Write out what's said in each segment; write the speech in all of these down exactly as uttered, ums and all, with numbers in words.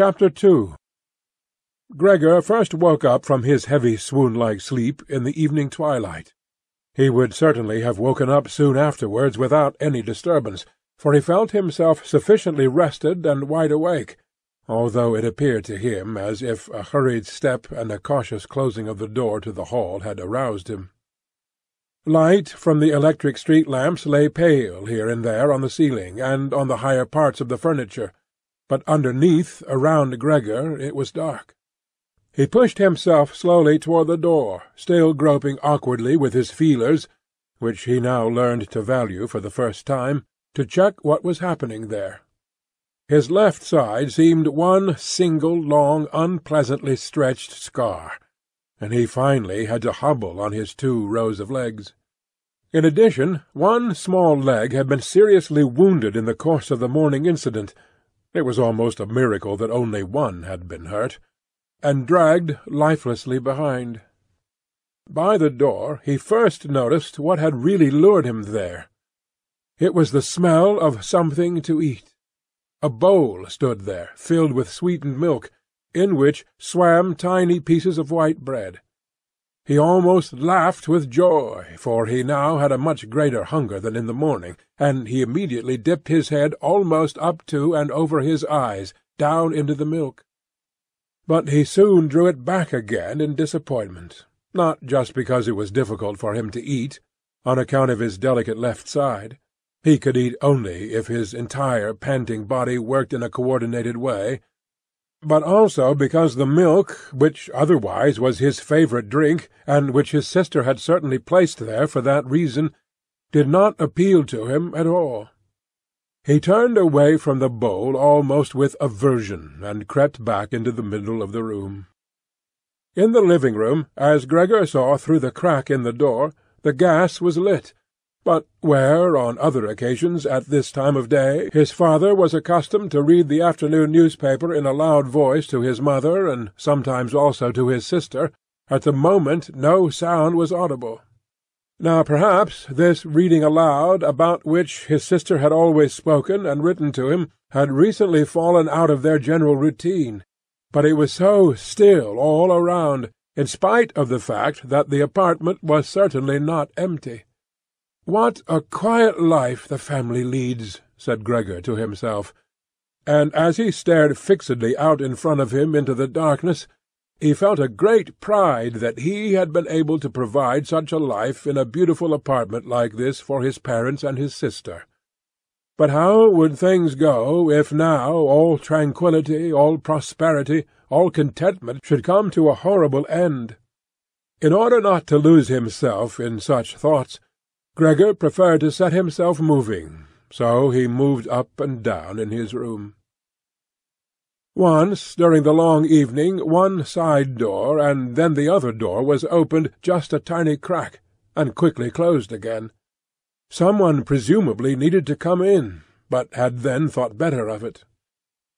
Chapter Two. Gregor first woke up from his heavy swoon-like sleep in the evening twilight. He would certainly have woken up soon afterwards without any disturbance, for he felt himself sufficiently rested and wide awake, although it appeared to him as if a hurried step and a cautious closing of the door to the hall had aroused him. Light from the electric street lamps lay pale here and there on the ceiling and on the higher parts of the furniture, but underneath, around Gregor, it was dark. He pushed himself slowly toward the door, still groping awkwardly with his feelers, which he now learned to value for the first time, to check what was happening there. His left side seemed one single long, unpleasantly stretched scar, and he finally had to hobble on his two rows of legs. In addition, one small leg had been seriously wounded in the course of the morning incident. It was almost a miracle that only one had been hurt, and dragged lifelessly behind. By the door he first noticed what had really lured him there. It was the smell of something to eat. A bowl stood there, filled with sweetened milk, in which swam tiny pieces of white bread. He almost laughed with joy, for he now had a much greater hunger than in the morning, and he immediately dipped his head almost up to and over his eyes, down into the milk. But he soon drew it back again in disappointment, not just because it was difficult for him to eat, on account of his delicate left side. He could eat only if his entire panting body worked in a coordinated way, but also because the milk, which otherwise was his favourite drink, and which his sister had certainly placed there for that reason, did not appeal to him at all. He turned away from the bowl almost with aversion, and crept back into the middle of the room. In the living-room, as Gregor saw through the crack in the door, the gas was lit, but where, on other occasions, at this time of day, his father was accustomed to read the afternoon newspaper in a loud voice to his mother, and sometimes also to his sister, at the moment no sound was audible. Now perhaps this reading aloud, about which his sister had always spoken and written to him, had recently fallen out of their general routine, but it was so still all around, in spite of the fact that the apartment was certainly not empty. "What a quiet life the family leads," said Gregor to himself, and as he stared fixedly out in front of him into the darkness, he felt a great pride that he had been able to provide such a life in a beautiful apartment like this for his parents and his sister. But how would things go if now all tranquillity, all prosperity, all contentment should come to a horrible end? In order not to lose himself in such thoughts, Gregor preferred to set himself moving, so he moved up and down in his room. Once, during the long evening, one side door and then the other door was opened just a tiny crack, and quickly closed again. Someone presumably needed to come in, but had then thought better of it.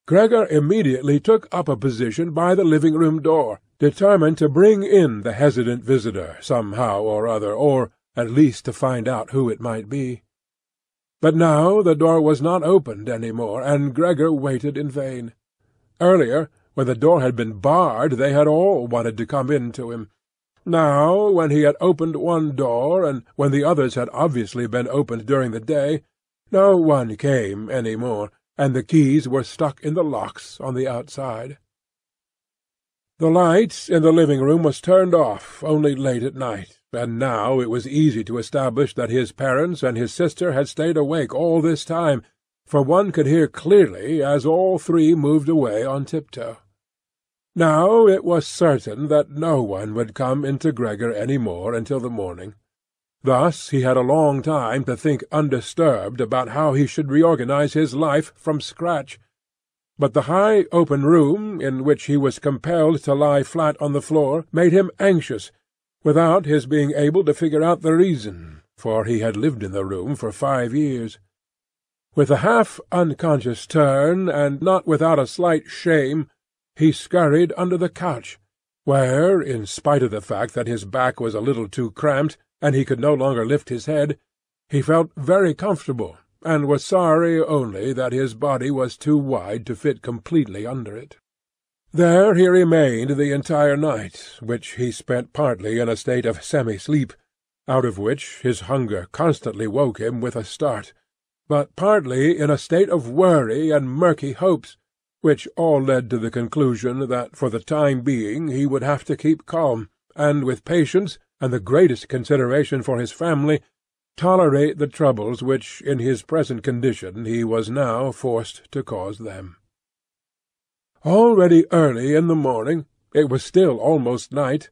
Gregor immediately took up a position by the living-room door, determined to bring in the hesitant visitor somehow or other, or at least to find out who it might be. But now the door was not opened any more, and Gregor waited in vain. Earlier, when the door had been barred, they had all wanted to come in to him. Now, when he had opened one door, and when the others had obviously been opened during the day, no one came any more, and the keys were stuck in the locks on the outside. The light in the living-room was turned off only late at night, and now it was easy to establish that his parents and his sister had stayed awake all this time, for one could hear clearly as all three moved away on tiptoe. Now it was certain that no one would come into Gregor any more until the morning. Thus he had a long time to think undisturbed about how he should reorganize his life from scratch, but the high open room in which he was compelled to lie flat on the floor made him anxious, without his being able to figure out the reason, for he had lived in the room for five years. With a half-unconscious turn, and not without a slight shame, he scurried under the couch, where, in spite of the fact that his back was a little too cramped, and he could no longer lift his head, he felt very comfortable, and was sorry only that his body was too wide to fit completely under it. There he remained the entire night, which he spent partly in a state of semi-sleep, out of which his hunger constantly woke him with a start, but partly in a state of worry and murky hopes, which all led to the conclusion that for the time being he would have to keep calm, and with patience, and the greatest consideration for his family, tolerate the troubles which in his present condition he was now forced to cause them. Already early in the morning, it was still almost night,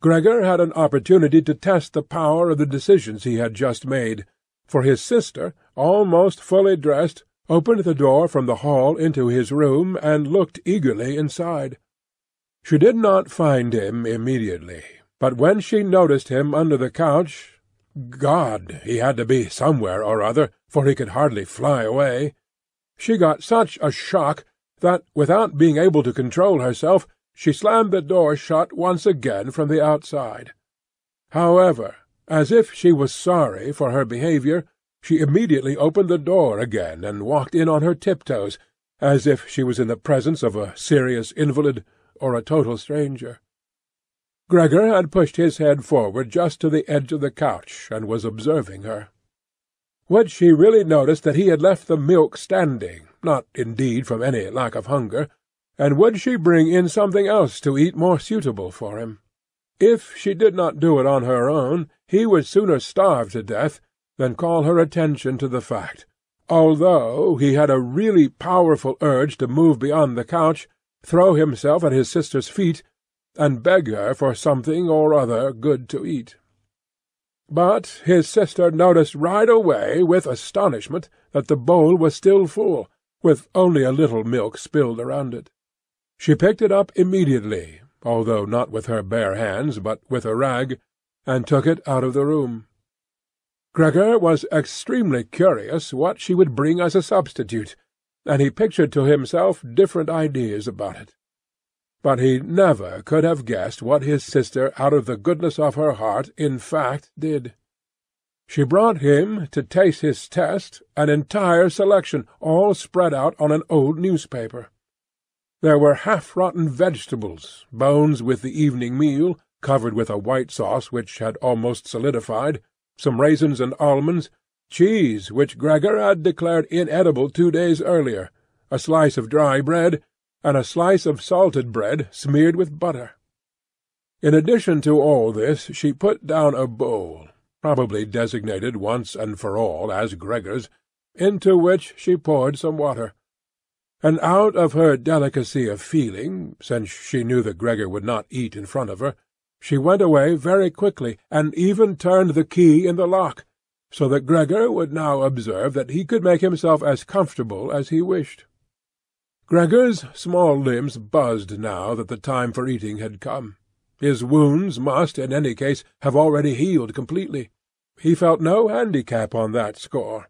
Gregor had an opportunity to test the power of the decisions he had just made, for his sister, almost fully dressed, opened the door from the hall into his room and looked eagerly inside. She did not find him immediately, but when she noticed him under the couch, God, he had to be somewhere or other, for he could hardly fly away. She got such a shock that, without being able to control herself, she slammed the door shut once again from the outside. However, as if she was sorry for her behaviour, she immediately opened the door again and walked in on her tiptoes, as if she was in the presence of a serious invalid or a total stranger. Gregor had pushed his head forward just to the edge of the couch, and was observing her. What she really noticed that he had left the milk standing, not indeed from any lack of hunger, and would she bring in something else to eat more suitable for him? If she did not do it on her own, he would sooner starve to death than call her attention to the fact, although he had a really powerful urge to move beyond the couch, throw himself at his sister's feet, and beg her for something or other good to eat. But his sister noticed right away with astonishment that the bowl was still full, with only a little milk spilled around it. She picked it up immediately, although not with her bare hands, but with a rag, and took it out of the room. Gregor was extremely curious what she would bring as a substitute, and he pictured to himself different ideas about it. But he never could have guessed what his sister, out of the goodness of her heart, in fact did. She brought him, to taste his test, an entire selection, all spread out on an old newspaper. There were half-rotten vegetables, bones with the evening meal, covered with a white sauce which had almost solidified, some raisins and almonds, cheese which Gregor had declared inedible two days earlier, a slice of dry bread, and a slice of salted bread smeared with butter. In addition to all this, she put down a bowl, probably designated once and for all as Gregor's, into which she poured some water. And out of her delicacy of feeling, since she knew that Gregor would not eat in front of her, she went away very quickly, and even turned the key in the lock, so that Gregor would now observe that he could make himself as comfortable as he wished. Gregor's small limbs buzzed now that the time for eating had come. His wounds must, in any case, have already healed completely. He felt no handicap on that score.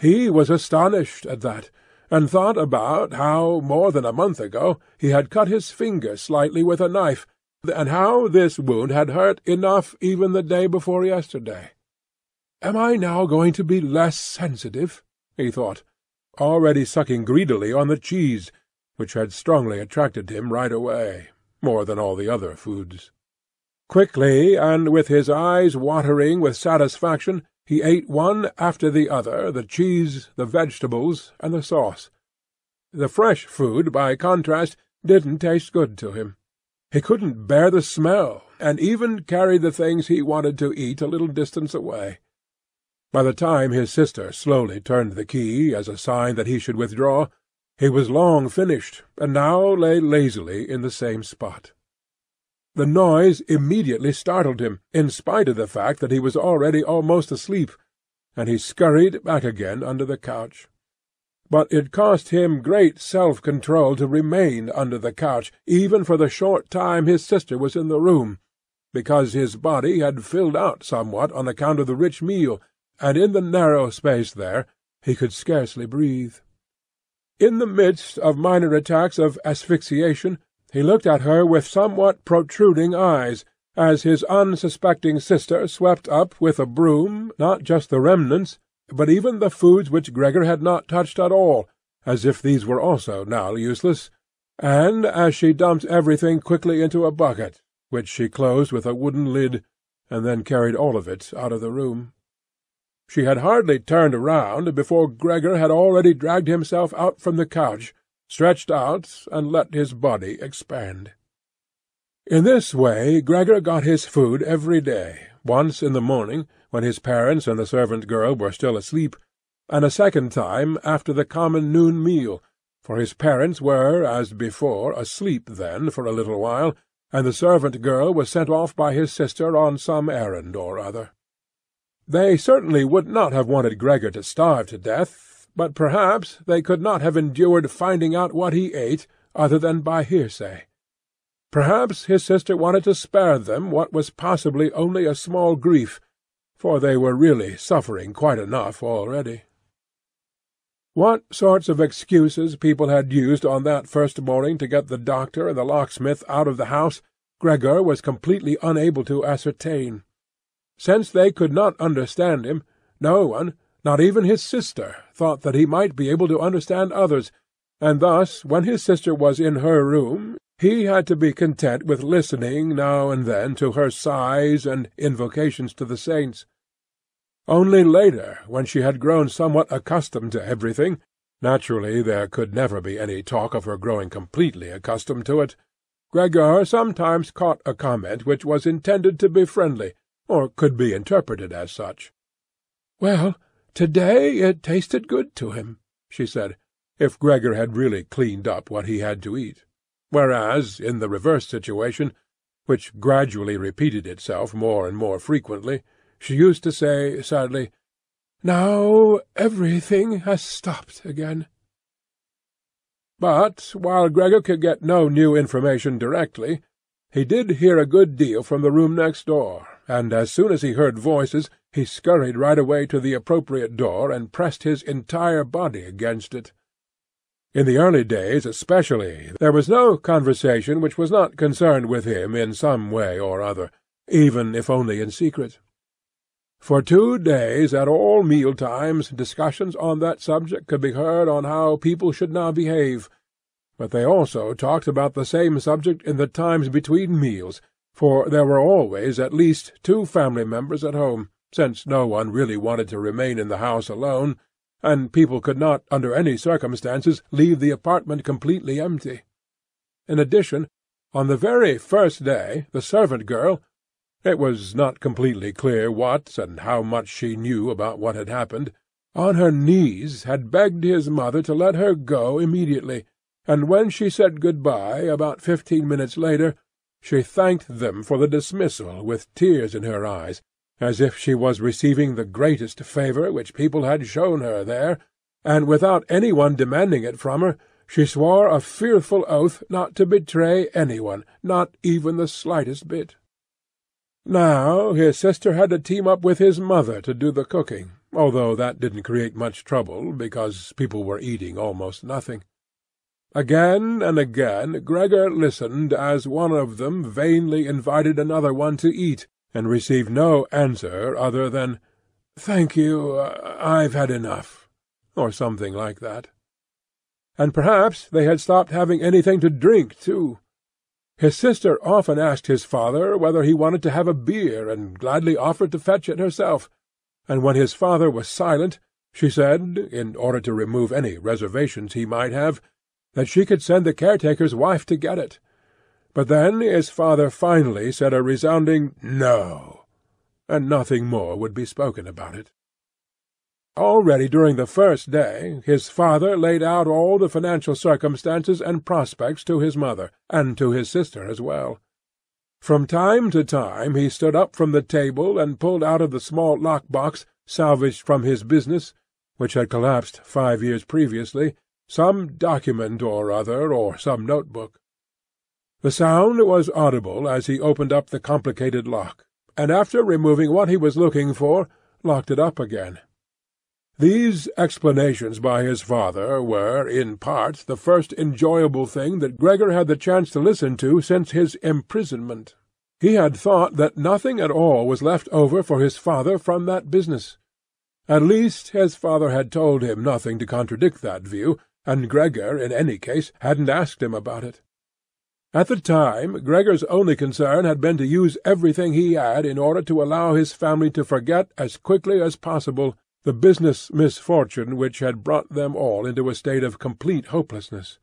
He was astonished at that, and thought about how, more than a month ago, he had cut his finger slightly with a knife, and how this wound had hurt enough even the day before yesterday. "Am I now going to be less sensitive?" he thought, already sucking greedily on the cheese, which had strongly attracted him right away, more than all the other foods. Quickly, and with his eyes watering with satisfaction, he ate one after the other the cheese, the vegetables, and the sauce. The fresh food, by contrast, didn't taste good to him. He couldn't bear the smell, and even carried the things he wanted to eat a little distance away. By the time his sister slowly turned the key as a sign that he should withdraw, he was long finished, and now lay lazily in the same spot. The noise immediately startled him, in spite of the fact that he was already almost asleep, and he scurried back again under the couch. But it cost him great self-control to remain under the couch, even for the short time his sister was in the room, because his body had filled out somewhat on account of the rich meal, and in the narrow space there he could scarcely breathe. In the midst of minor attacks of asphyxiation, he looked at her with somewhat protruding eyes, as his unsuspecting sister swept up with a broom, not just the remnants, but even the foods which Gregor had not touched at all, as if these were also now useless, and as she dumped everything quickly into a bucket, which she closed with a wooden lid, and then carried all of it out of the room. She had hardly turned round before Gregor had already dragged himself out from the couch, stretched out, and let his body expand. In this way Gregor got his food every day, once in the morning, when his parents and the servant girl were still asleep, and a second time after the common noon meal, for his parents were, as before, asleep then for a little while, and the servant girl was sent off by his sister on some errand or other. They certainly would not have wanted Gregor to starve to death, but perhaps they could not have endured finding out what he ate other than by hearsay. Perhaps his sister wanted to spare them what was possibly only a small grief, for they were really suffering quite enough already. What sorts of excuses people had used on that first morning to get the doctor and the locksmith out of the house, Gregor was completely unable to ascertain. Since they could not understand him, no one, not even his sister, thought that he might be able to understand others, and thus, when his sister was in her room, he had to be content with listening now and then to her sighs and invocations to the saints. Only later, when she had grown somewhat accustomed to everything, naturally there could never be any talk of her growing completely accustomed to it, Gregor sometimes caught a comment which was intended to be friendly, or could be interpreted as such. "Well, to-day it tasted good to him," she said, if Gregor had really cleaned up what he had to eat. Whereas, in the reverse situation, which gradually repeated itself more and more frequently, she used to say sadly, "Now everything has stopped again." But, while Gregor could get no new information directly, he did hear a good deal from the room next door, and as soon as he heard voices, he scurried right away to the appropriate door and pressed his entire body against it. In the early days especially, there was no conversation which was not concerned with him in some way or other, even if only in secret. For two days at all meal-times discussions on that subject could be heard on how people should now behave, but they also talked about the same subject in the times between meals, for there were always at least two family members at home, since no one really wanted to remain in the house alone, and people could not, under any circumstances, leave the apartment completely empty. In addition, on the very first day, the servant girl—it was not completely clear what and how much she knew about what had happened—on her knees had begged his mother to let her go immediately, and when she said good-bye about fifteen minutes later, she thanked them for the dismissal with tears in her eyes, as if she was receiving the greatest favour which people had shown her there, and without any one demanding it from her, she swore a fearful oath not to betray anyone, not even the slightest bit. Now his sister had to team up with his mother to do the cooking, although that didn't create much trouble, because people were eating almost nothing. Again and again Gregor listened as one of them vainly invited another one to eat, and received no answer other than, "Thank you, uh, I've had enough," or something like that. And perhaps they had stopped having anything to drink, too. His sister often asked his father whether he wanted to have a beer, and gladly offered to fetch it herself, and when his father was silent, she said, in order to remove any reservations he might have, that she could send the caretaker's wife to get it. But then his father finally said a resounding "No," and nothing more would be spoken about it. Already during the first day his father laid out all the financial circumstances and prospects to his mother, and to his sister as well. From time to time he stood up from the table and pulled out of the small lock-box, salvaged from his business, which had collapsed five years previously, some document or other, or some notebook. The sound was audible as he opened up the complicated lock, and after removing what he was looking for, locked it up again. These explanations by his father were, in part, the first enjoyable thing that Gregor had the chance to listen to since his imprisonment. He had thought that nothing at all was left over for his father from that business. At least his father had told him nothing to contradict that view, and Gregor, in any case, hadn't asked him about it. At the time, Gregor's only concern had been to use everything he had in order to allow his family to forget as quickly as possible the business misfortune which had brought them all into a state of complete hopelessness.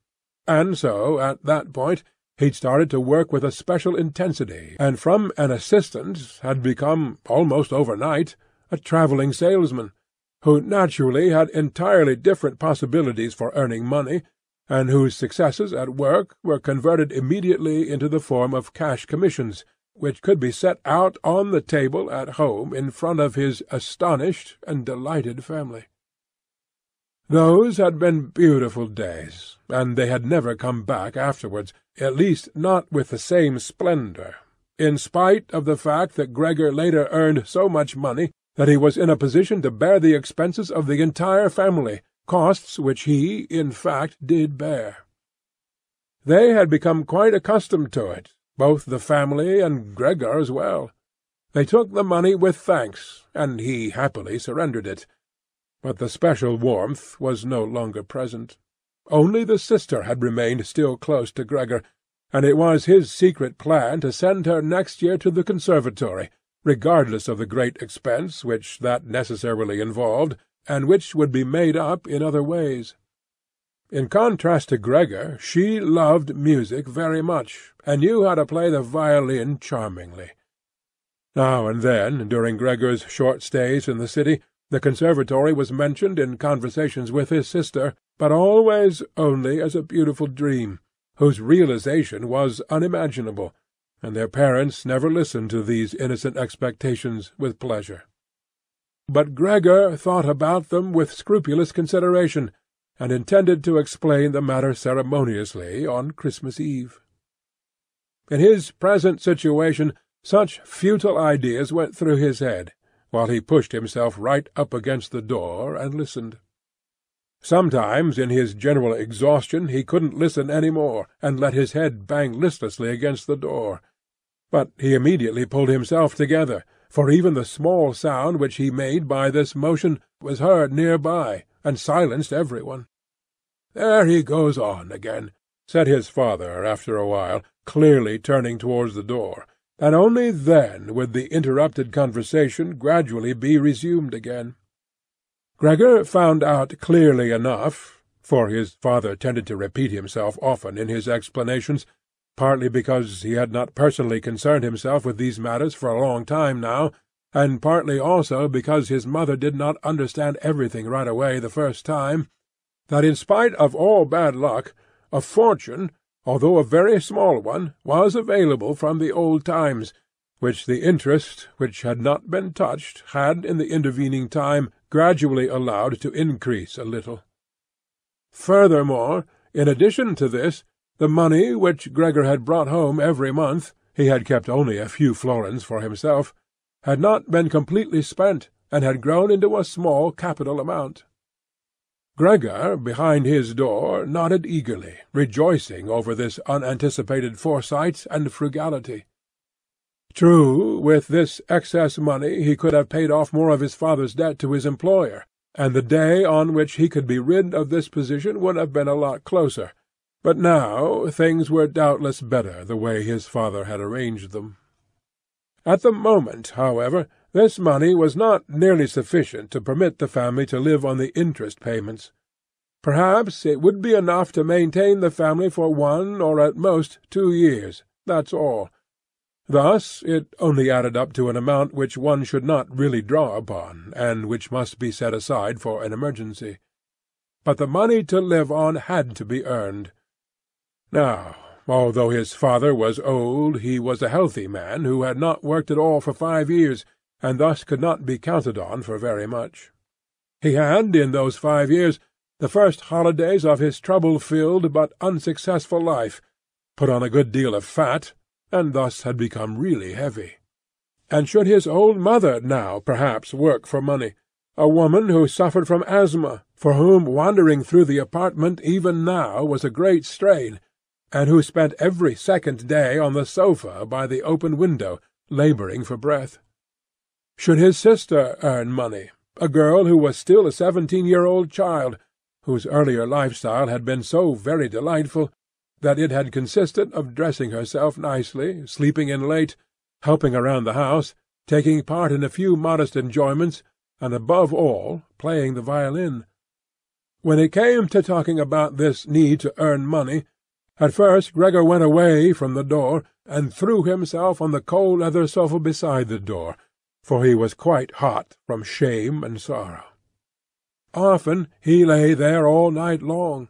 And so, at that point, he'd started to work with a special intensity, and from an assistant had become, almost overnight, a travelling salesman, who naturally had entirely different possibilities for earning money, and whose successes at work were converted immediately into the form of cash commissions, which could be set out on the table at home in front of his astonished and delighted family. Those had been beautiful days, and they had never come back afterwards, at least not with the same splendour, in spite of the fact that Gregor later earned so much money that he was in a position to bear the expenses of the entire family, costs which he, in fact, did bear. They had become quite accustomed to it, both the family and Gregor as well. They took the money with thanks, and he happily surrendered it. But the special warmth was no longer present. Only the sister had remained still close to Gregor, and it was his secret plan to send her next year to the conservatory, regardless of the great expense which that necessarily involved, and which would be made up in other ways. In contrast to Gregor, she loved music very much, and knew how to play the violin charmingly. Now and then, during Gregor's short stays in the city, the conservatory was mentioned in conversations with his sister, but always only as a beautiful dream, whose realization was unimaginable, and their parents never listened to these innocent expectations with pleasure. But Gregor thought about them with scrupulous consideration, and intended to explain the matter ceremoniously on Christmas Eve. In his present situation, such futile ideas went through his head, while he pushed himself right up against the door and listened. Sometimes, in his general exhaustion, he couldn't listen any more, and let his head bang listlessly against the door. But he immediately pulled himself together, for even the small sound which he made by this motion was heard near by, and silenced everyone. "There he goes on again," said his father after a while, clearly turning towards the door, and only then would the interrupted conversation gradually be resumed again. Gregor found out clearly enough, for his father tended to repeat himself often in his explanations, partly because he had not personally concerned himself with these matters for a long time now, and partly also because his mother did not understand everything right away the first time, that in spite of all bad luck, a fortune, although a very small one, was available from the old times, which the interest, which had not been touched, had in the intervening time gradually allowed to increase a little. Furthermore, in addition to this, the money which Gregor had brought home every month (he had kept only a few florins for himself) had not been completely spent, and had grown into a small capital amount. Gregor, behind his door, nodded eagerly, rejoicing over this unanticipated foresight and frugality. True, with this excess money he could have paid off more of his father's debt to his employer, and the day on which he could be rid of this position would have been a lot closer. But now things were doubtless better the way his father had arranged them. At the moment, however, this money was not nearly sufficient to permit the family to live on the interest payments. Perhaps it would be enough to maintain the family for one or at most two years, that's all. Thus it only added up to an amount which one should not really draw upon, and which must be set aside for an emergency. But the money to live on had to be earned. Now, although his father was old, he was a healthy man who had not worked at all for five years, and thus could not be counted on for very much. He had, in those five years, the first holidays of his trouble-filled but unsuccessful life, put on a good deal of fat, and thus had become really heavy. And should his old mother now, perhaps, work for money? A woman who suffered from asthma, for whom wandering through the apartment even now was a great strain, and who spent every second day on the sofa by the open window, labouring for breath. Should his sister earn money, a girl who was still a seventeen-year-old child, whose earlier lifestyle had been so very delightful that it had consisted of dressing herself nicely, sleeping in late, helping around the house, taking part in a few modest enjoyments, and above all, playing the violin. When it came to talking about this need to earn money, at first Gregor went away from the door and threw himself on the cold leather sofa beside the door, for he was quite hot from shame and sorrow. Often he lay there all night long.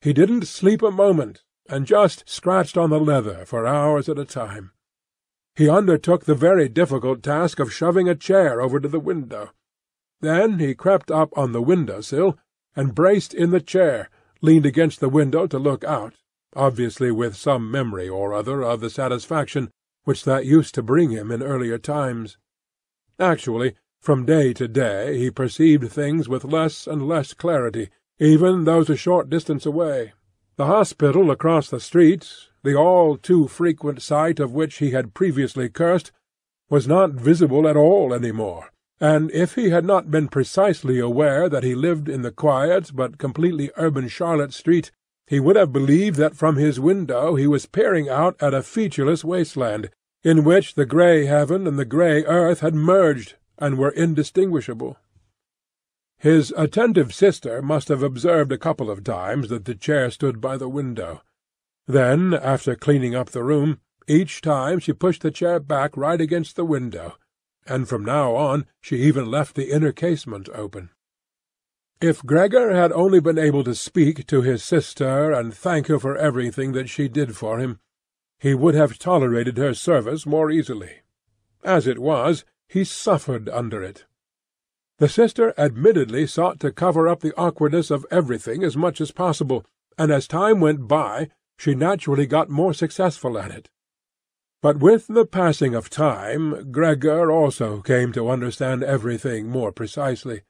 He didn't sleep a moment, and just scratched on the leather for hours at a time. He undertook the very difficult task of shoving a chair over to the window. Then he crept up on the window-sill and braced in the chair, leaned against the window to look out, obviously with some memory or other of the satisfaction which that used to bring him in earlier times. Actually, from day to day he perceived things with less and less clarity, even those a short distance away. The hospital across the street, the all-too-frequent sight of which he had previously cursed, was not visible at all any more, and if he had not been precisely aware that he lived in the quiet but completely urban Charlotte Street, he would have believed that from his window he was peering out at a featureless wasteland, in which the grey heaven and the grey earth had merged, and were indistinguishable. His attentive sister must have observed a couple of times that the chair stood by the window. Then, after cleaning up the room, each time she pushed the chair back right against the window, and from now on she even left the inner casement open. If Gregor had only been able to speak to his sister and thank her for everything that she did for him, he would have tolerated her service more easily. As it was, he suffered under it. The sister admittedly sought to cover up the awkwardness of everything as much as possible, and as time went by, she naturally got more successful at it. But with the passing of time, Gregor also came to understand everything more precisely.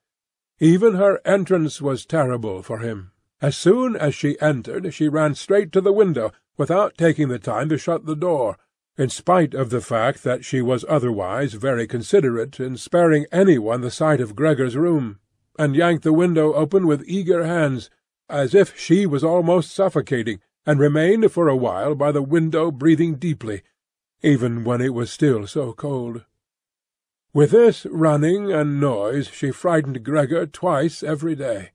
Even her entrance was terrible for him. As soon as she entered, she ran straight to the window, without taking the time to shut the door, in spite of the fact that she was otherwise very considerate in sparing anyone the sight of Gregor's room, and yanked the window open with eager hands, as if she was almost suffocating, and remained for a while by the window breathing deeply, even when it was still so cold. With this running and noise she frightened Gregor twice every day.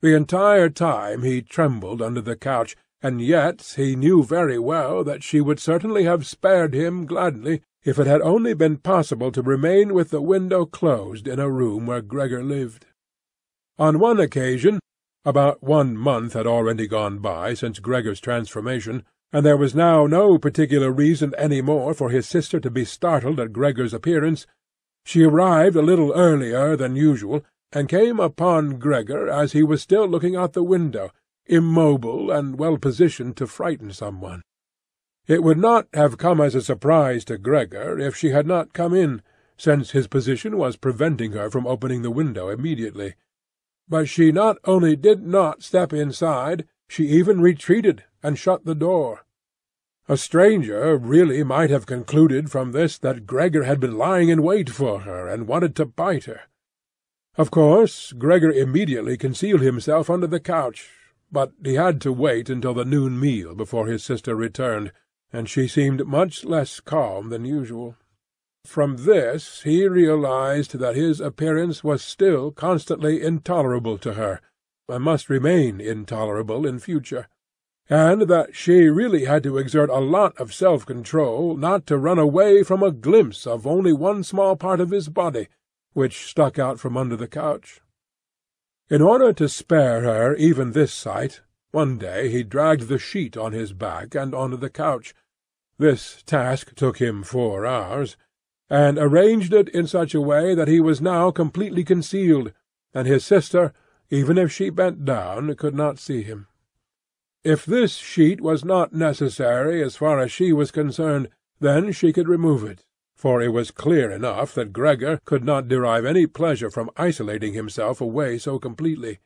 The entire time he trembled under the couch, and yet he knew very well that she would certainly have spared him gladly if it had only been possible to remain with the window closed in a room where Gregor lived. On one occasion, about one month had already gone by since Gregor's transformation, and there was now no particular reason any more for his sister to be startled at Gregor's appearance, she arrived a little earlier than usual, and came upon Gregor as he was still looking out the window, immobile and well-positioned to frighten someone. It would not have come as a surprise to Gregor if she had not come in, since his position was preventing her from opening the window immediately. But she not only did not step inside, she even retreated and shut the door. A stranger really might have concluded from this that Gregor had been lying in wait for her and wanted to bite her. Of course, Gregor immediately concealed himself under the couch, but he had to wait until the noon meal before his sister returned, and she seemed much less calm than usual. From this he realized that his appearance was still constantly intolerable to her, and must remain intolerable in future, and that she really had to exert a lot of self-control not to run away from a glimpse of only one small part of his body, which stuck out from under the couch. In order to spare her even this sight, one day he dragged the sheet on his back and onto the couch. This task took him four hours, and arranged it in such a way that he was now completely concealed, and his sister, even if she bent down, could not see him. If this sheet was not necessary as far as she was concerned, then she could remove it, for it was clear enough that Gregor could not derive any pleasure from isolating himself away so completely.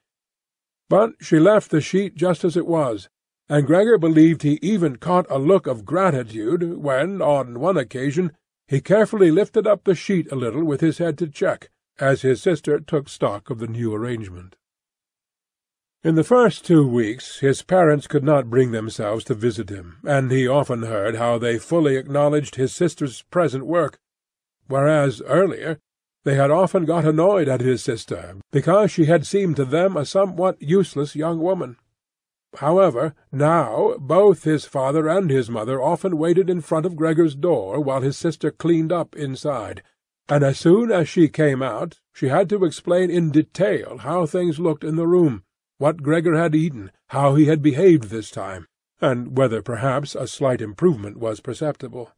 But she left the sheet just as it was, and Gregor believed he even caught a look of gratitude when, on one occasion, he carefully lifted up the sheet a little with his head to check, as his sister took stock of the new arrangement. In the first two weeks his parents could not bring themselves to visit him, and he often heard how they fully acknowledged his sister's present work, whereas earlier they had often got annoyed at his sister because she had seemed to them a somewhat useless young woman. However, now both his father and his mother often waited in front of Gregor's door while his sister cleaned up inside, and as soon as she came out she had to explain in detail how things looked in the room, what Gregor had eaten, how he had behaved this time, and whether perhaps a slight improvement was perceptible.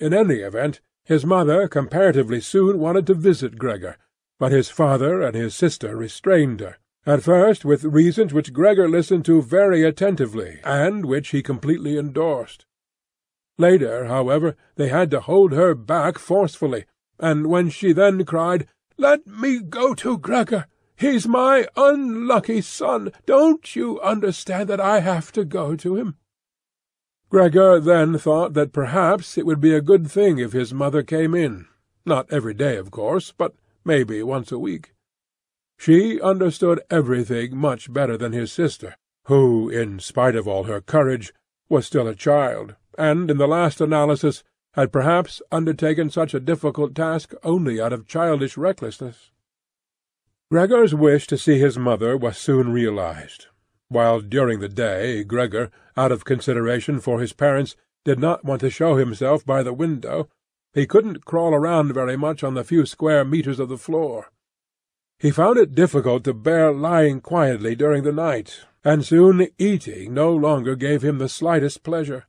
In any event, his mother comparatively soon wanted to visit Gregor, but his father and his sister restrained her, at first with reasons which Gregor listened to very attentively, and which he completely endorsed. Later, however, they had to hold her back forcefully, and when she then cried, "Let me go to Gregor! He's my unlucky son. Don't you understand that I have to go to him?" Gregor then thought that perhaps it would be a good thing if his mother came in, not every day, of course, but maybe once a week. She understood everything much better than his sister, who, in spite of all her courage, was still a child, and, in the last analysis, had perhaps undertaken such a difficult task only out of childish recklessness. Gregor's wish to see his mother was soon realized, while during the day Gregor, out of consideration for his parents, did not want to show himself by the window. He couldn't crawl around very much on the few square meters of the floor. He found it difficult to bear lying quietly during the night, and soon eating no longer gave him the slightest pleasure.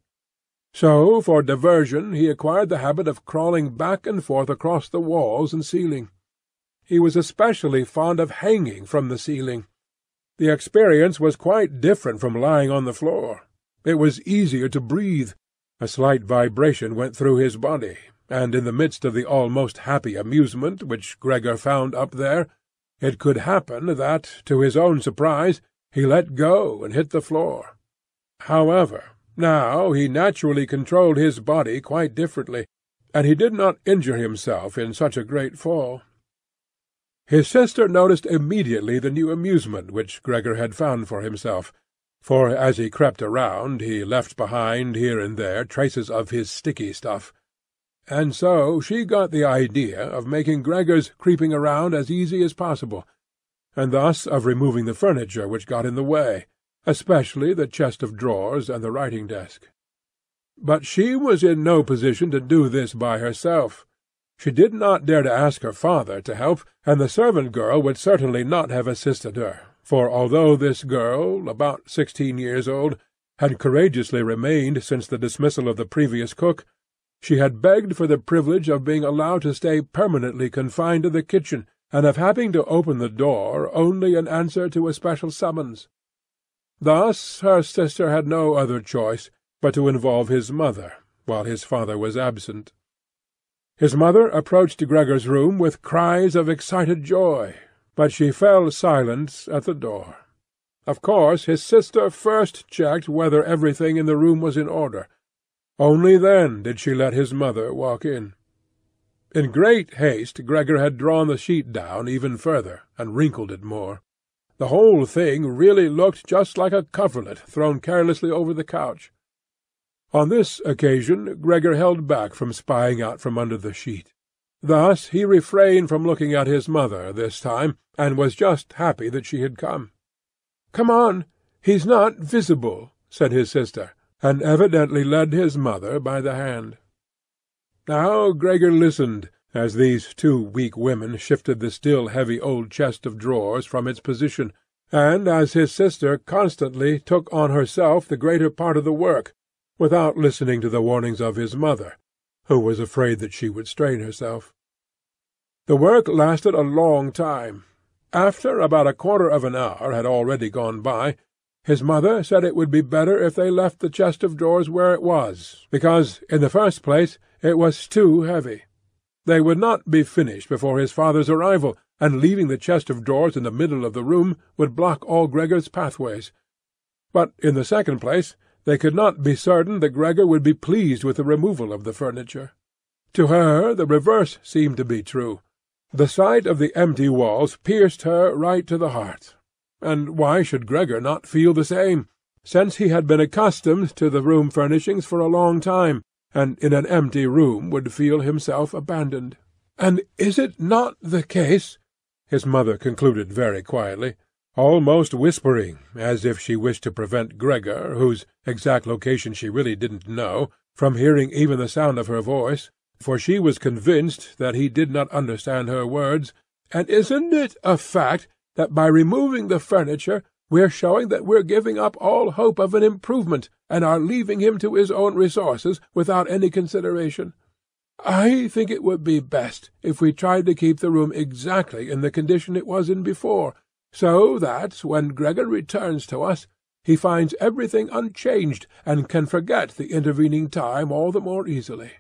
So, for diversion, he acquired the habit of crawling back and forth across the walls and ceiling. He was especially fond of hanging from the ceiling. The experience was quite different from lying on the floor. It was easier to breathe. A slight vibration went through his body, and in the midst of the almost happy amusement which Gregor found up there, it could happen that, to his own surprise, he let go and hit the floor. However, now he naturally controlled his body quite differently, and he did not injure himself in such a great fall. His sister noticed immediately the new amusement which Gregor had found for himself, for as he crept around he left behind here and there traces of his sticky stuff, and so she got the idea of making Gregor's creeping around as easy as possible, and thus of removing the furniture which got in the way, especially the chest of drawers and the writing desk. But she was in no position to do this by herself. She did not dare to ask her father to help, and the servant girl would certainly not have assisted her, for although this girl, about sixteen years old, had courageously remained since the dismissal of the previous cook, she had begged for the privilege of being allowed to stay permanently confined to the kitchen, and of having to open the door only in answer to a special summons. Thus her sister had no other choice but to involve his mother, while his father was absent. His mother approached Gregor's room with cries of excited joy, but she fell silent at the door. Of course his sister first checked whether everything in the room was in order. Only then did she let his mother walk in. In great haste Gregor had drawn the sheet down even further, and wrinkled it more. The whole thing really looked just like a coverlet thrown carelessly over the couch. On this occasion Gregor held back from spying out from under the sheet. Thus he refrained from looking at his mother this time, and was just happy that she had come. "Come on, he's not visible," said his sister, and evidently led his mother by the hand. Now Gregor listened, as these two weak women shifted the still heavy old chest of drawers from its position, and as his sister constantly took on herself the greater part of the work, without listening to the warnings of his mother, who was afraid that she would strain herself. The work lasted a long time. After about a quarter of an hour had already gone by, his mother said it would be better if they left the chest of drawers where it was, because, in the first place, it was too heavy. They would not be finished before his father's arrival, and leaving the chest of drawers in the middle of the room would block all Gregor's pathways. But, in the second place, they could not be certain that Gregor would be pleased with the removal of the furniture. To her the reverse seemed to be true. The sight of the empty walls pierced her right to the heart, and why should Gregor not feel the same, since he had been accustomed to the room furnishings for a long time, and in an empty room would feel himself abandoned? And is it not the case, his mother concluded very quietly, almost whispering, as if she wished to prevent Gregor, whose exact location she really didn't know, from hearing even the sound of her voice, for she was convinced that he did not understand her words, and isn't it a fact that by removing the furniture we're showing that we're giving up all hope of an improvement, and are leaving him to his own resources without any consideration? I think it would be best if we tried to keep the room exactly in the condition it was in before, so that, when Gregor returns to us, he finds everything unchanged, and can forget the intervening time all the more easily.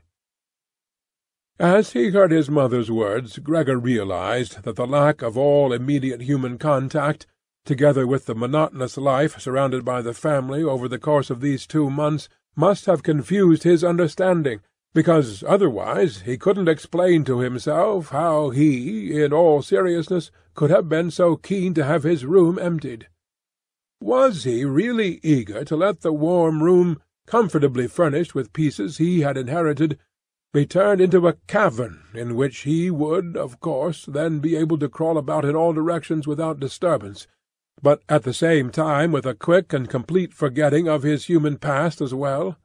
As he heard his mother's words, Gregor realized that the lack of all immediate human contact, together with the monotonous life surrounded by the family over the course of these two months, must have confused his understanding, because otherwise he couldn't explain to himself how he, in all seriousness, could have been so keen to have his room emptied. Was he really eager to let the warm room, comfortably furnished with pieces he had inherited, be turned into a cavern in which he would, of course, then be able to crawl about in all directions without disturbance, but at the same time with a quick and complete forgetting of his human past as well?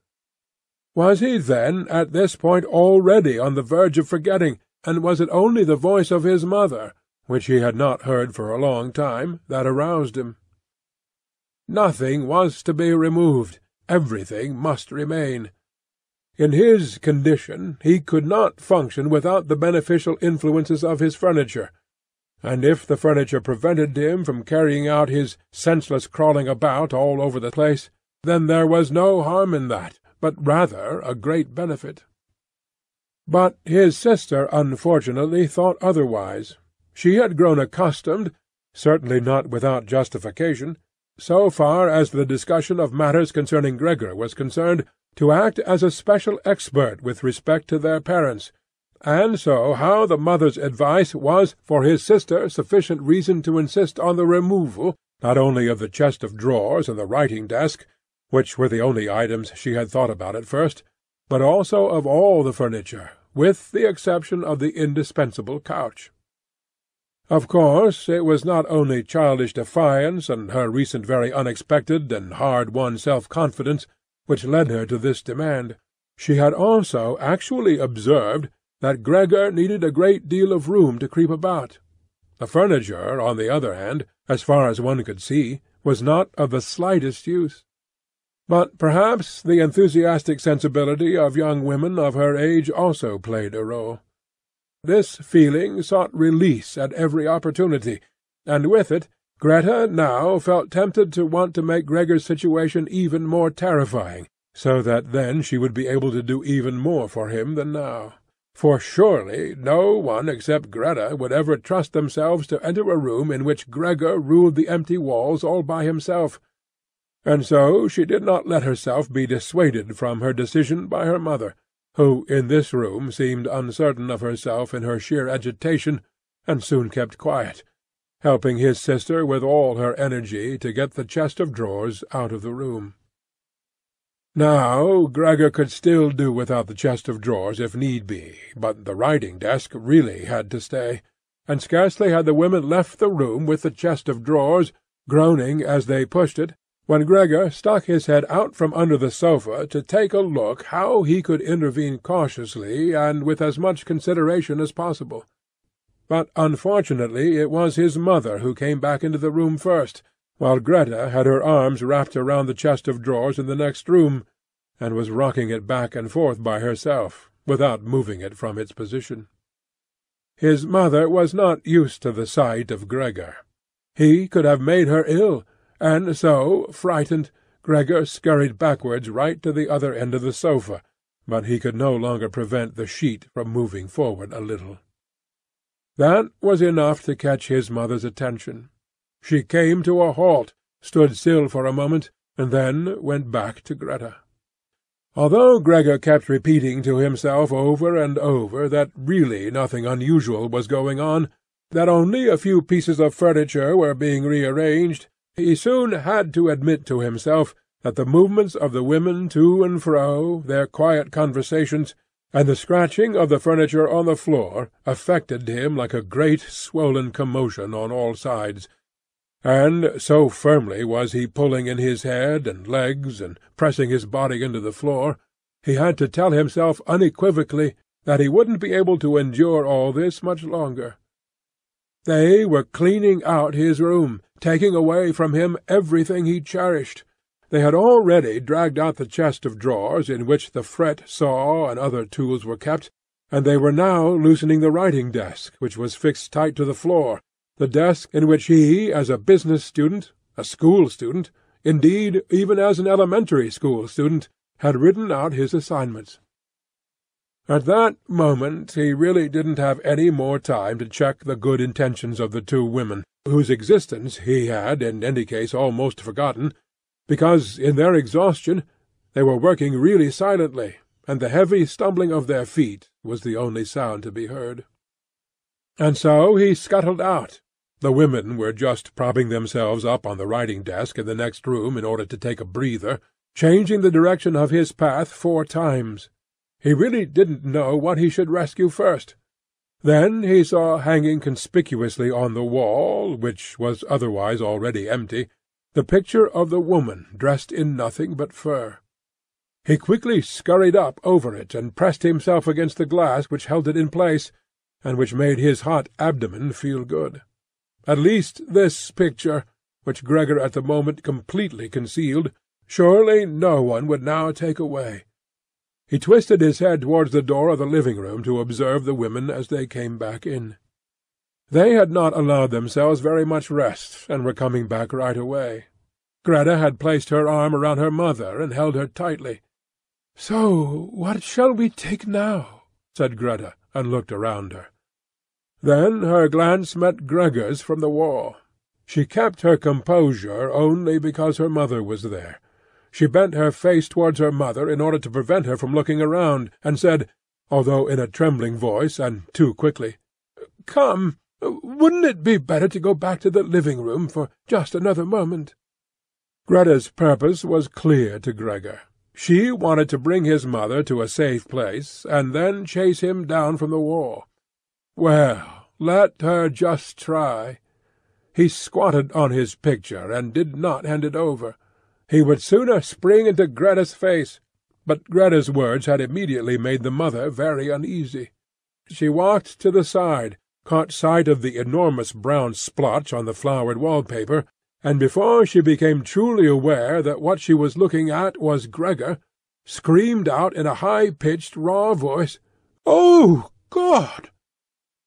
Was he, then, at this point already on the verge of forgetting, and was it only the voice of his mother, which he had not heard for a long time, that aroused him? Nothing was to be removed. Everything must remain. In his condition he could not function without the beneficial influences of his furniture, and if the furniture prevented him from carrying out his senseless crawling about all over the place, then there was no harm in that, but rather a great benefit. But his sister unfortunately thought otherwise. She had grown accustomed, certainly not without justification, so far as the discussion of matters concerning Gregor was concerned, to act as a special expert with respect to their parents, and so how the mother's advice was for his sister sufficient reason to insist on the removal, not only of the chest of drawers and the writing-desk, which were the only items she had thought about at first, but also of all the furniture, with the exception of the indispensable couch. Of course, it was not only childish defiance and her recent very unexpected and hard-won self-confidence which led her to this demand. She had also actually observed that Gregor needed a great deal of room to creep about. The furniture, on the other hand, as far as one could see, was not of the slightest use. But perhaps the enthusiastic sensibility of young women of her age also played a role. This feeling sought release at every opportunity, and with it Greta now felt tempted to want to make Gregor's situation even more terrifying, so that then she would be able to do even more for him than now. For surely no one except Greta would ever trust themselves to enter a room in which Gregor ruled the empty walls all by himself, and so she did not let herself be dissuaded from her decision by her mother, who in this room seemed uncertain of herself in her sheer agitation, and soon kept quiet, helping his sister with all her energy to get the chest of drawers out of the room. Now Gregor could still do without the chest of drawers if need be, but the writing-desk really had to stay, and scarcely had the women left the room with the chest of drawers, groaning as they pushed it, when Gregor stuck his head out from under the sofa to take a look how he could intervene cautiously and with as much consideration as possible. But unfortunately it was his mother who came back into the room first, while Greta had her arms wrapped around the chest of drawers in the next room, and was rocking it back and forth by herself, without moving it from its position. His mother was not used to the sight of Gregor. He could have made her ill, and so, frightened, Gregor scurried backwards right to the other end of the sofa, but he could no longer prevent the sheet from moving forward a little. That was enough to catch his mother's attention. She came to a halt, stood still for a moment, and then went back to Greta. Although Gregor kept repeating to himself over and over that really nothing unusual was going on, that only a few pieces of furniture were being rearranged, he soon had to admit to himself that the movements of the women to and fro, their quiet conversations, and the scratching of the furniture on the floor affected him like a great swollen commotion on all sides, and so firmly was he pulling in his head and legs and pressing his body into the floor, he had to tell himself unequivocally that he wouldn't be able to endure all this much longer. They were cleaning out his room, taking away from him everything he cherished. They had already dragged out the chest of drawers in which the fret, saw, and other tools were kept, and they were now loosening the writing-desk, which was fixed tight to the floor, the desk in which he, as a business student, a school student, indeed, even as an elementary school student, had written out his assignments. At that moment he really didn't have any more time to check the good intentions of the two women, whose existence he had in any case almost forgotten, because in their exhaustion they were working really silently, and the heavy stumbling of their feet was the only sound to be heard. And so he scuttled out. The women were just propping themselves up on the writing-desk in the next room in order to take a breather, changing the direction of his path four times. He really didn't know what he should rescue first. Then he saw hanging conspicuously on the wall, which was otherwise already empty, the picture of the woman dressed in nothing but fur. He quickly scurried up over it and pressed himself against the glass which held it in place, and which made his hot abdomen feel good. At least this picture, which Gregor at the moment completely concealed, surely no one would now take away. He twisted his head towards the door of the living-room to observe the women as they came back in. They had not allowed themselves very much rest, and were coming back right away. Greta had placed her arm around her mother and held her tightly. "So what shall we take now?" said Greta, and looked around her. Then her glance met Gregor's from the wall. She kept her composure only because her mother was there. She bent her face towards her mother in order to prevent her from looking around, and said, although in a trembling voice and too quickly, "Come, wouldn't it be better to go back to the living-room for just another moment?" Greta's purpose was clear to Gregor. She wanted to bring his mother to a safe place, and then chase him down from the wall. Well, let her just try. He squatted on his picture, and did not hand it over. He would sooner spring into Greta's face, but Greta's words had immediately made the mother very uneasy. She walked to the side, caught sight of the enormous brown splotch on the flowered wallpaper, and before she became truly aware that what she was looking at was Gregor, screamed out in a high-pitched, raw voice, "Oh, God!"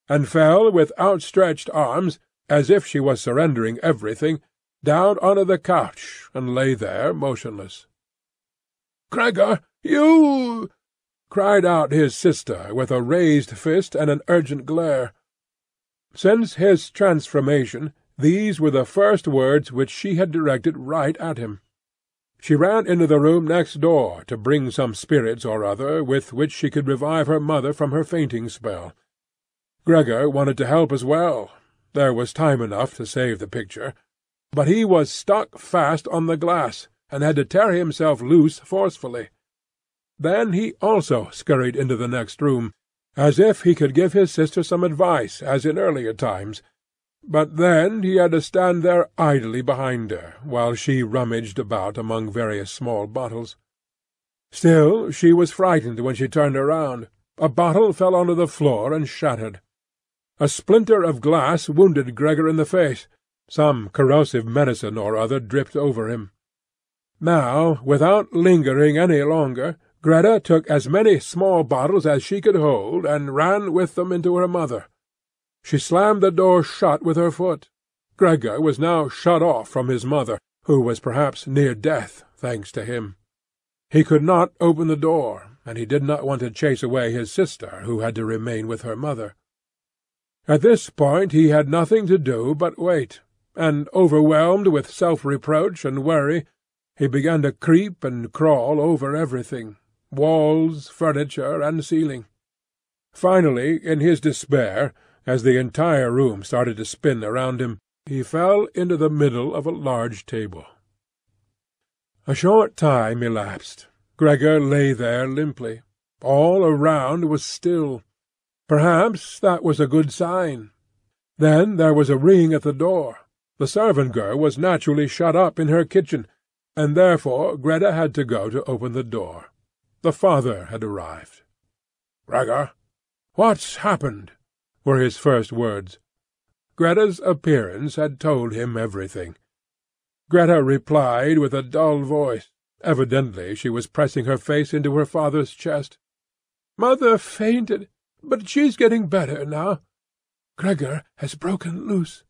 and fell with outstretched arms, as if she was surrendering everything, down onto the couch, and lay there motionless. "Gregor, you!" cried out his sister, with a raised fist and an urgent glare. Since his transformation, these were the first words which she had directed right at him. She ran into the room next door to bring some spirits or other with which she could revive her mother from her fainting spell. Gregor wanted to help as well. There was time enough to save the picture, but he was stuck fast on the glass, and had to tear himself loose forcefully. Then he also scurried into the next room, as if he could give his sister some advice, as in earlier times, but then he had to stand there idly behind her, while she rummaged about among various small bottles. Still she was frightened when she turned around. A bottle fell onto the floor and shattered. A splinter of glass wounded Gregor in the face. Some corrosive medicine or other dripped over him. Now, without lingering any longer, Greta took as many small bottles as she could hold, and ran with them into her mother. She slammed the door shut with her foot. Gregor was now shut off from his mother, who was perhaps near death, thanks to him. He could not open the door, and he did not want to chase away his sister, who had to remain with her mother. At this point he had nothing to do but wait, and, overwhelmed with self-reproach and worry, he began to creep and crawl over everything, walls, furniture, and ceiling. Finally, in his despair, as the entire room started to spin around him, he fell into the middle of a large table. A short time elapsed. Gregor lay there limply. All around was still. Perhaps that was a good sign. Then there was a ring at the door. The servant girl was naturally shut up in her kitchen, and therefore Greta had to go to open the door. The father had arrived. "Gregor, what's happened?" were his first words. Greta's appearance had told him everything. Greta replied with a dull voice. Evidently she was pressing her face into her father's chest. "Mother fainted, but she's getting better now. Gregor has broken loose."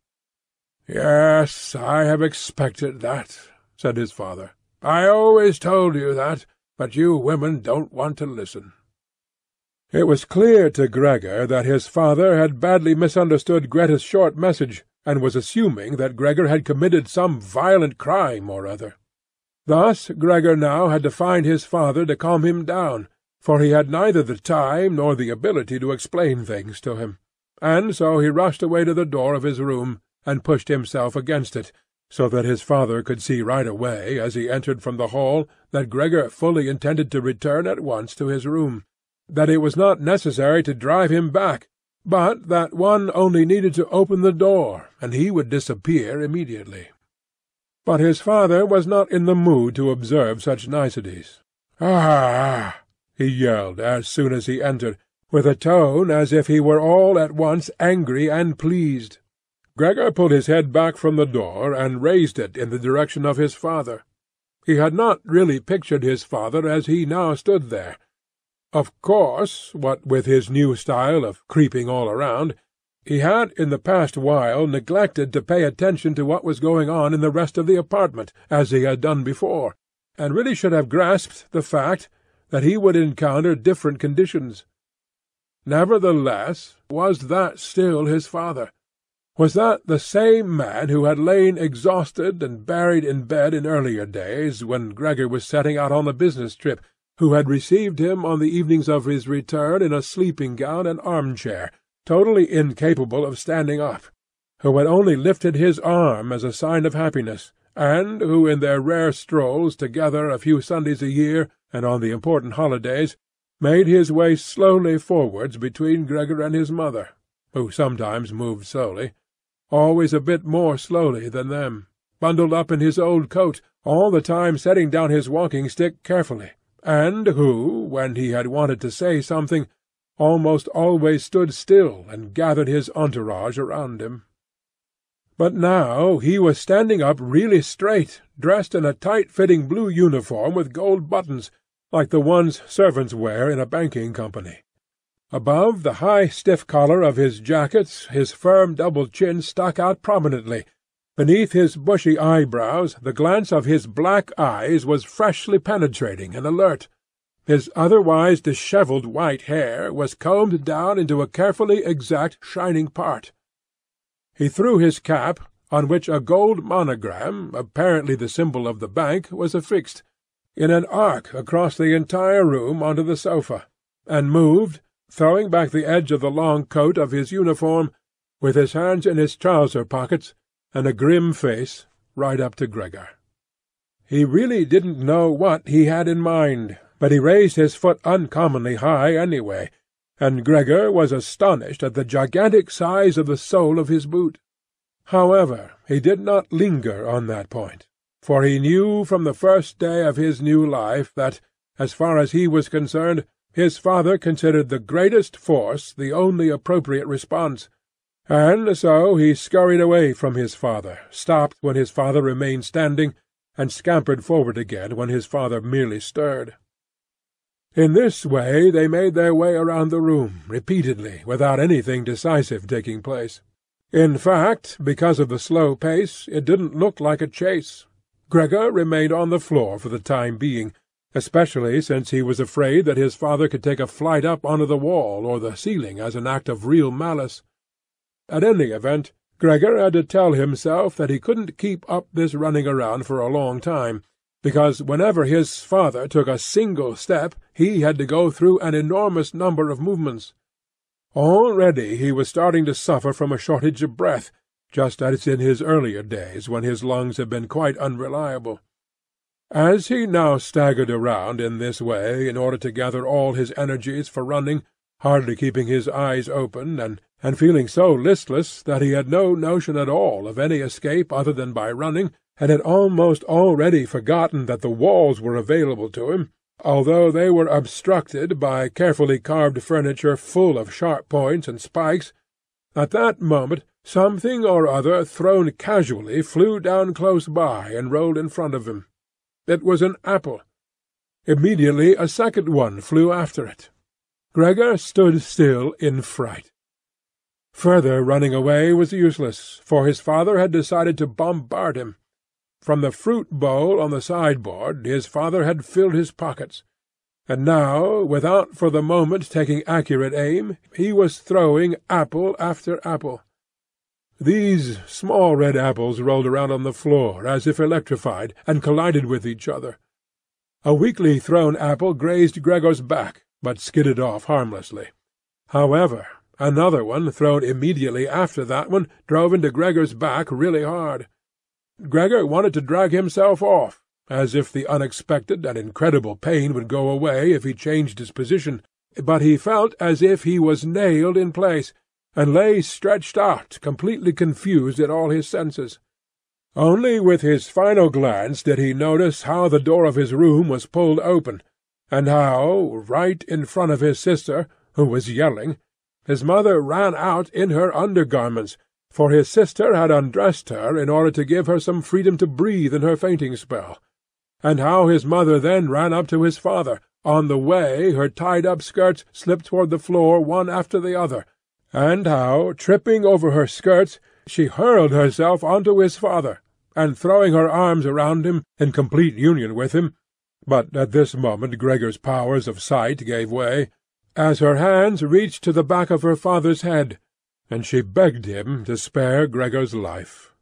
"Yes, I have expected that," said his father. "I always told you that, but you women don't want to listen." It was clear to Gregor that his father had badly misunderstood Greta's short message, and was assuming that Gregor had committed some violent crime or other. Thus Gregor now had to find his father to calm him down, for he had neither the time nor the ability to explain things to him, and so he rushed away to the door of his room, and pushed himself against it, so that his father could see right away, as he entered from the hall, that Gregor fully intended to return at once to his room, that it was not necessary to drive him back, but that one only needed to open the door, and he would disappear immediately. But his father was not in the mood to observe such niceties. "Ah!" he yelled as soon as he entered, with a tone as if he were all at once angry and pleased. Gregor pulled his head back from the door and raised it in the direction of his father. He had not really pictured his father as he now stood there. Of course, what with his new style of creeping all around, he had in the past while neglected to pay attention to what was going on in the rest of the apartment, as he had done before, and really should have grasped the fact that he would encounter different conditions. Nevertheless, was that still his father? Was that the same man who had lain exhausted and buried in bed in earlier days, when Gregor was setting out on the business trip, who had received him on the evenings of his return in a sleeping-gown and armchair, totally incapable of standing up, who had only lifted his arm as a sign of happiness, and who in their rare strolls together a few Sundays a year, and on the important holidays, made his way slowly forwards between Gregor and his mother, who sometimes moved slowly, always a bit more slowly than them, bundled up in his old coat, all the time setting down his walking-stick carefully, and who, when he had wanted to say something, almost always stood still and gathered his entourage around him. But now he was standing up really straight, dressed in a tight-fitting blue uniform with gold buttons, like the ones servants wear in a banking company. Above the high stiff collar of his jackets his firm double chin stuck out prominently. Beneath his bushy eyebrows the glance of his black eyes was freshly penetrating and alert. His otherwise dishevelled white hair was combed down into a carefully exact shining part. He threw his cap, on which a gold monogram, apparently the symbol of the bank, was affixed, in an arc across the entire room onto the sofa, and moved, throwing back the edge of the long coat of his uniform, with his hands in his trouser pockets, and a grim face, right up to Gregor. He really didn't know what he had in mind, but he raised his foot uncommonly high anyway, and Gregor was astonished at the gigantic size of the sole of his boot. However, he did not linger on that point, for he knew from the first day of his new life that, as far as he was concerned, his father considered the greatest force the only appropriate response, and so he scurried away from his father, stopped when his father remained standing, and scampered forward again when his father merely stirred. In this way they made their way around the room, repeatedly, without anything decisive taking place. In fact, because of the slow pace, it didn't look like a chase. Gregor remained on the floor for the time being, especially since he was afraid that his father could take a flight up onto the wall or the ceiling as an act of real malice. At any event, Gregor had to tell himself that he couldn't keep up this running around for a long time, because whenever his father took a single step he had to go through an enormous number of movements. Already he was starting to suffer from a shortage of breath, just as in his earlier days when his lungs had been quite unreliable. As he now staggered around in this way in order to gather all his energies for running, hardly keeping his eyes open, and, and feeling so listless that he had no notion at all of any escape other than by running, and had almost already forgotten that the walls were available to him, although they were obstructed by carefully carved furniture full of sharp points and spikes, at that moment something or other thrown casually flew down close by and rolled in front of him. It was an apple. Immediately a second one flew after it. Gregor stood still in fright. Further running away was useless, for his father had decided to bombard him. From the fruit bowl on the sideboard his father had filled his pockets, and now, without for the moment taking accurate aim, he was throwing apple after apple. These small red apples rolled around on the floor as if electrified, and collided with each other. A weakly thrown apple grazed Gregor's back, but skidded off harmlessly. However, another one, thrown immediately after that one, drove into Gregor's back really hard. Gregor wanted to drag himself off, as if the unexpected and incredible pain would go away if he changed his position, but he felt as if he was nailed in place, and lay stretched out, completely confused at all his senses. Only with his final glance did he notice how the door of his room was pulled open, and how, right in front of his sister, who was yelling, his mother ran out in her undergarments, for his sister had undressed her in order to give her some freedom to breathe in her fainting spell, and how his mother then ran up to his father. On the way her tied-up skirts slipped toward the floor one after the other, and how, tripping over her skirts, she hurled herself onto his father, and throwing her arms around him, in complete union with him, but at this moment Gregor's powers of sight gave way, as her hands reached to the back of her father's head, and she begged him to spare Gregor's life.